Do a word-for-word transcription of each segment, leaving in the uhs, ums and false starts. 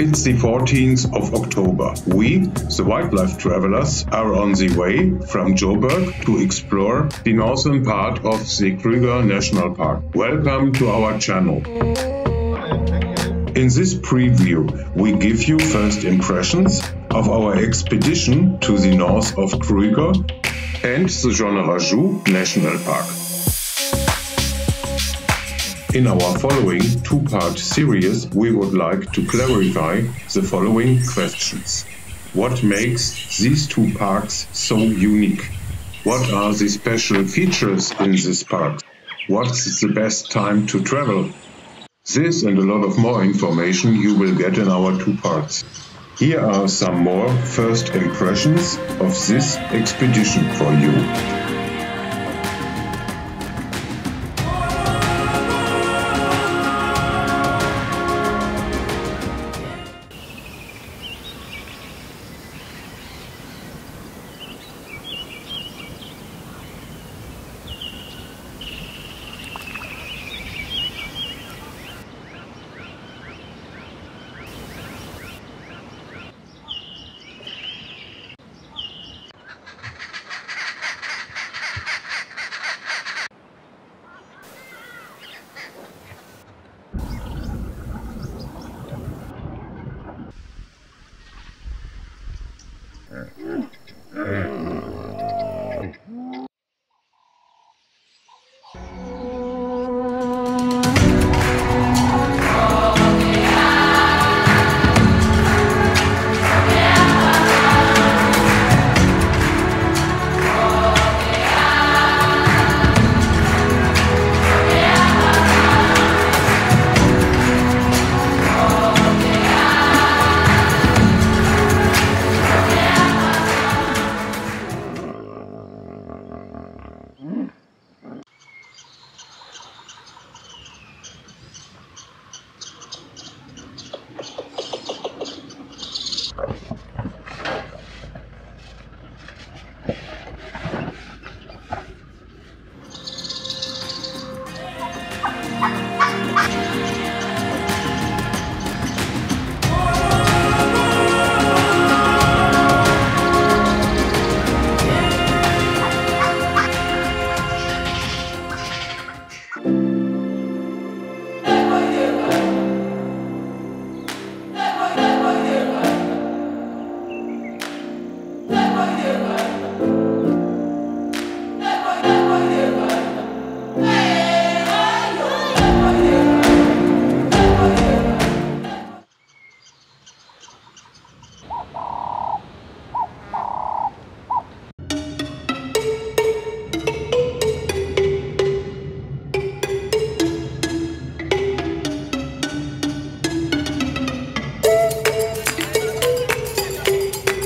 It's the fourteenth of October. We, the wildlife travelers, are on the way from Joburg to explore the northern part of the Kruger National Park. Welcome to our channel. In this preview, we give you first impressions of our expedition to the north of Kruger and the Gonarezhou National Park. In our following two-part series, we would like to clarify the following questions. What makes these two parks so unique? What are the special features in this park? What's the best time to travel? This and a lot of more information you will get in our two parts. Here are some more first impressions of this expedition for you.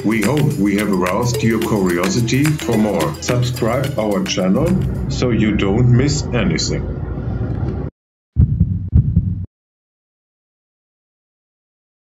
We hope we have aroused your curiosity for more. Subscribe our channel so you don't miss anything.